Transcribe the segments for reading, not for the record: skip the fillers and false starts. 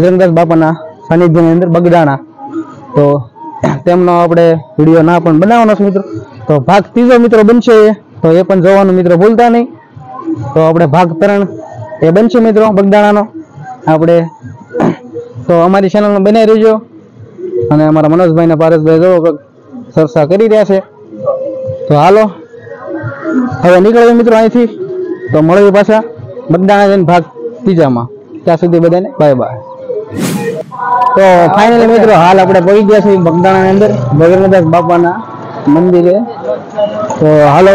बजरंग दास बापाना सानिध्य अंदर बगदाणा तो तेमनो आपणे विडियो ना पण बनावनो छे मित्रो। तो भाग तीजो मित्रो बनशे तो ए पण जोवानो मित्रो भूलता नहीं। तो आपणे भाग 3 ए बनशे मित्रो बगदाणानो आपणे। तो अमारी चैनल में बनाई रहीजो अने अमारा मनोज भाई ने पारस भाई जो चर्चा करी रह्या छे। तो हालो हवे निकळीए मित्रो અહીંથી। तो મળીએ પાછા बगदाणा जईने भाग 3 માં। ત્યાં સુધી બધાને બાય બાય। तो फाइनली मित्रों हाल अपने पहुंची गया छे बगदाणा अंदर बजरंग दास बापा मंदिर। तो हालो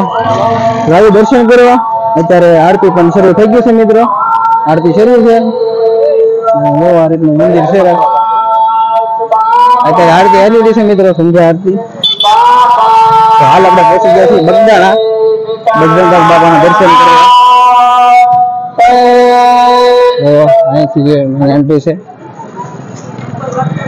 जाओ दर्शन करवा। अत्यारे आरती पण शुरू थई गई छे मित्रों। आरती शुरू छे वो आ रीत मंदिर छे। अत्यारे आरती आली रही छे मित्रों संध्या आरती। तो हाल अपने पहुंची गया छे बगदाणा बजरंग दास बापा दर्शन करवा। तो आई थी जे मेन पे छे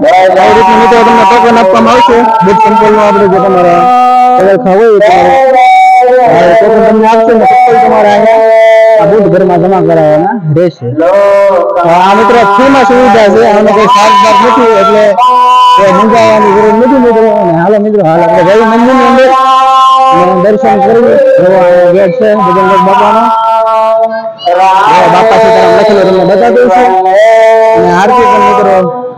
ડાયરેક્ટ મિત્રો તમને ટોકન આપવામાં આવશે બુક સંપૂર્ણ આપણે જે તમારા કલર ખાવો એ ટોકન તમને આપશે ને તમારા આ બુક ઘરમાં જમા કરાવવાના રહેશે। આ મિત્રો ફ્રીમાં સુવિધા છે આનો કોઈ ચાર્જ બાર નથી એટલે એ મંગાવવાની જરૂર નથી મિત્રો। અને હાલો મિત્રો હાલ આપણે જય મંદિરની અંદર दर्शन करिए। गेट से बजरंग दास बापा ना बापा सीताराम लखेलो तुमने बता दो छे ने आरती पण मित्रो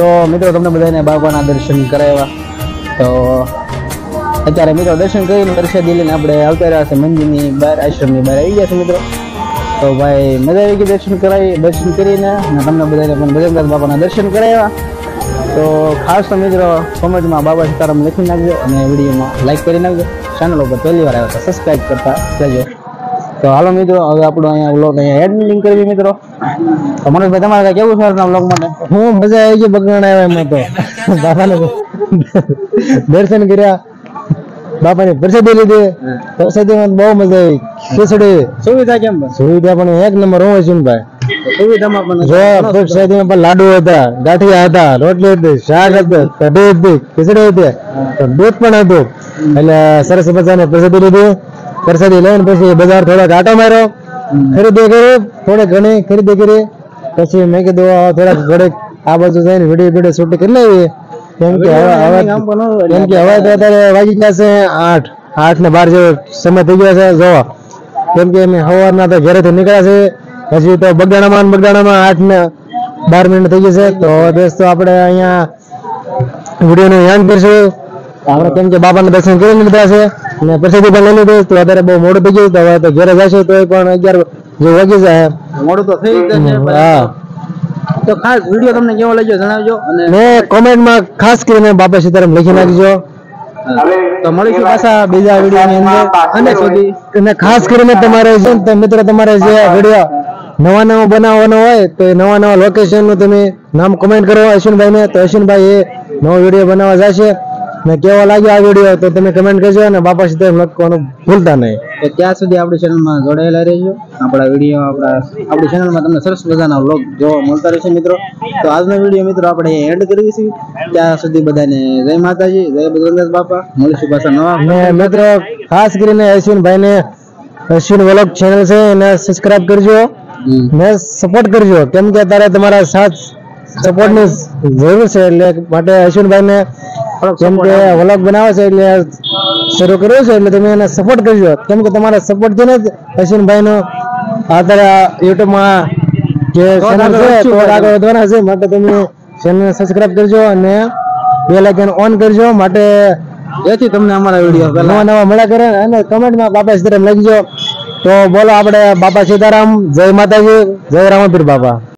तो मित्रों तमने बधाने बाबाना दर्शन कराया तो अत्यारे मित्रों दर्शन करीने दर्शन लेने आपणे आवता रह्या छे मंदिरनी बहार आश्रमनी बहार आई ગયા છે મિત્રો तो भाई मजा આવી કે દર્શન કરાય દર્શન કરીને અને તમને બધાને પણ બજરંગ દાસ બાબાના દર્શન કરાયા तो ખાસ તો મિત્રો કોમેન્ટમાં બાબા સીતારામ લખી નાખજો અને વિડિયોમાં લાઈક કરી નાખજો ચેનલ ઉપર પહેલીવાર આવ્યા તો સબસ્ક્રાઇબ કરતા રહેજો तो हालो मित्रों હવે આપણો અહીંયા વ્લોગ અહીંયા એન્ડ લિંક કરી મિત્રો તો મનોજભાઈ તમારે કેવું છે આજના વ્લોગ માટે હું મજા આવી ગઈ બગદાણા આવ્યા મેં તો બાબાને દર્શન કર્યા બાબાને પ્રસાદી લીધી પ્રસાદીમાં બહુ મજા આવી ખીચડી સુવિધા કેમ સુવિધા પણ એક નંબર હોય સુનભાઈ સુવિધામાં પણ જો પ્રસાદીમાં પણ લાડુ હતા ગાંઠિયા હતા રોટલી હતી શાક હતું કઢી હતી ખીચડી હતી તો દૂધ પણ હતું એટલે સરસ મજાને પ્રસાદી લીધી परसादी लेन પછી બજાર થોડા ઘાટો માર્યો ખરીદી કરી થોડે ઘણી ખરીદી કરી પછી મેં કીધું થોડા ઘડે આ બાજુ જઈને વિડિયો વિડિયો શૂટ કરી લેવી કેમ કે હવે કેમ કે હવે તો અત્યારે વાગી ગયા છે 8 ને 12 જેવો સમય થઈ ગયો છે જો કેમ કે અમે સવારના તો ઘરેથી નીકળ્યા છે હજી તો બગડાણામાં 8 ને 12 મિનિટ થઈ ગઈ છે તો દોસ્તો આપણે અહીંયા વિડિયો નો એન્ડ કરીશું આપણે કેમ કે બાબાના દર્શન કરી લીધા છે ને પ્રસાદી પણ લઈ લીધું તો અત્યારે બહુ મોડું થઈ ગયું તો હવે તો ઘરે જશે તો પણ 11 જે વાગી જાય મોડું તો થઈ જશે હા તો ખાસ વિડિયો તમને કેવો લાગ્યો જણાવજો અને મે કમેન્ટ માં ખાસ કરીને બાબા સીતારામ લખી નાખજો તો મળીશું પાછા બીજા વિડિયો ની અંદર અને સુધી અને ખાસ કરીને તમારે જે મિત્રો તમારે જે વિડિયો નવા નવા બનાવવાનો હોય તો નવા નવા લોકેશન નું તમે નામ કમેન્ટ કરો અશ્વિનભાઈ ને તો અશ્વિનભાઈ એ નવો વિડિયો બનાવવા જશે ને કેવો લાગ્યો આ વિડિયો તો તમે કમેન્ટ કરજો અને બાપા સીતારામ લખવાનું ભૂલતા નહીં તો ત્યાં સુધી આપણી ચેનલ માં જોડાયેલા રહેજો આપડા વિડિયો આપણી ચેનલ માં તમને સરસ મજાના વ્લોગ જોવા મળતા રહેશે મિત્રો તો આજનો વિડિયો મિત્રો આપણે એન્ડ કરીએ છીએ ત્યાં સુધી બધાને જય માતાજી જય બજરંગ દાસ બાપા મળીશું પાછા નવા મિત્રો ખાસ કરીને અશ્વિનભાઈ ને અશ્વિન વ્લોગ ચેનલ છે એને સબસ્ક્રાઇબ કરજો ને સપોર્ટ કરજો કેમ કે તારે તમારા સાથ સપોર્ટ ની જરૂર છે એટલે માટે અશ્વિનભાઈ ને કેમ કે વ્લોગ બનાવે છે એટલે શરૂ કર્યો છે એટલે તમે એને સપોર્ટ કરજો કેમ કે તમારા સપોર્ટ થી જ અશ્વિનભાઈનો આતર YouTube માં જે ચેનલ છે તો આગળ વધવાના છે માટે તમે ચેનલને સબસ્ક્રાઇબ કરજો અને બેલ આઇકન ઓન કરજો માટે જેથી તમને અમારા વિડિયો પહેલા નવા મળ્યા કરે અને કમેન્ટ માં બાપા સીતારામ લખજો તો બોલો આપણે બાપા સીતારામ જય માતાજી જય રામપીર બાપા